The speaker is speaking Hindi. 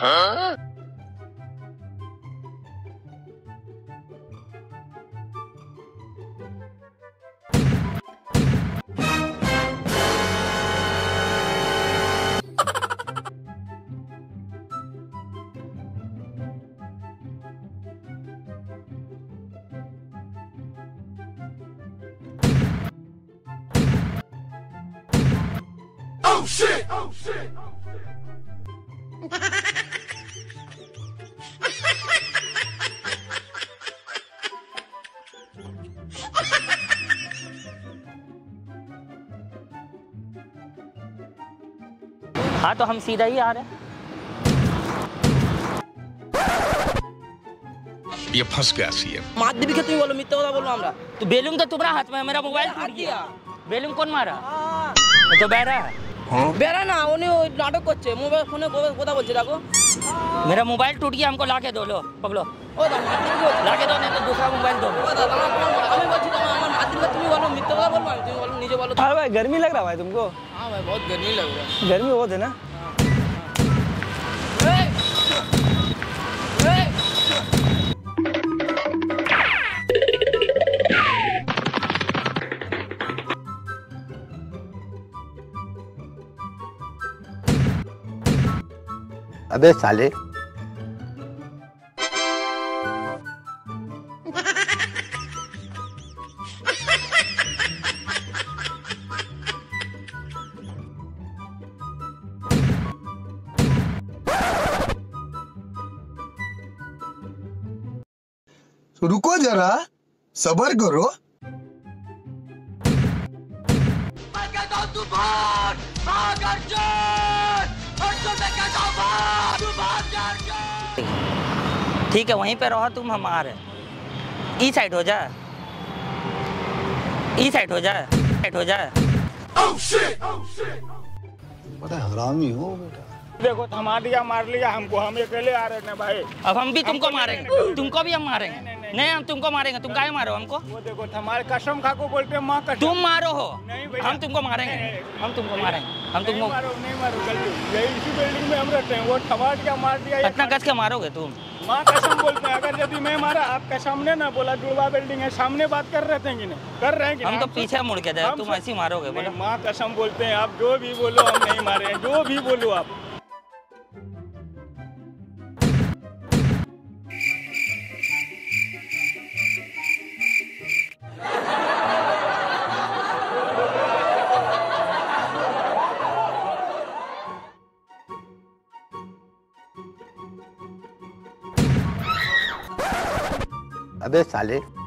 Huh? Oh shit! Oh shit! Oh shit! हाँ तो हम सीधा ही आ रहे हैं। ये फंस गया सीएम। मार दे भी क्या तुम बोलो मित्ता वाला बोलो हमरा। तो बेलून तो तुम्हारा हाथ में है, मेरा मोबाइल टूट गया। बेलून कौन मारा? तो बेरा। हाँ? बेरा ना वो नहीं वो नाटक कोच्चे मोबाइल फोने को बोता बोल चला को। मेरा मोबाइल टूट गया हमको लाके दो लो पगलो। लाके दो नहीं तो दूसरा मोबाइल दो। हाँ भाई गर्मी लग रहा है भाई तुमको। हाँ भाई बहुत गर्मी लग रहा है। गर्मी बहुत है ना। अबे साले रुको जरा सबर करो। मैं कहता हूँ तू भाग भाग अर्जुन, अर्जुन मैं कहता हूँ भाग, तू भाग अर्जुन। ठीक है वहीं पे रहो तुम, हम आ रहे हैं। ई साइड हो जा, ई साइड हो जा, साइड हो जा। Oh shit! Oh shit! पता है हरामी हो बेटा। देखो थमा दिया, मार लिया हमको, हम अकेले आ रहे ना भाई। अब हम भी तुमको मारेंगे, तुमको भी हम मारेंगे। नहीं हम तुमको मारेंगे, तुम काहे मारो हमको? वो देखो हमारे कसम खा को बोलते हैं मां कसम। तुम मारो हो? नहीं भाई हम तुमको मारेंगे, हम तुमको मारेंगे, हम तुमको मारो। नहीं मारो गलती, यही इसी बिल्डिंग में हम रहते हैं, वो ठवाट क्या मार दिया। इतना कस के मारोगे तुम? मां कसम बोलते हैं। अगर यदि मैं मारा आपके सामने ना बोला जुड़वा बिल्डिंग है सामने, बात कर रहे थे कि नहीं कर रहे हैं कि हम तो पीछे मुड़ के जाए, तुम ऐसे ही मारोगे? बोला मां कसम बोलते हैं, आप जो भी बोलो हम नहीं मारे, जो भी बोलो आप। अबे साले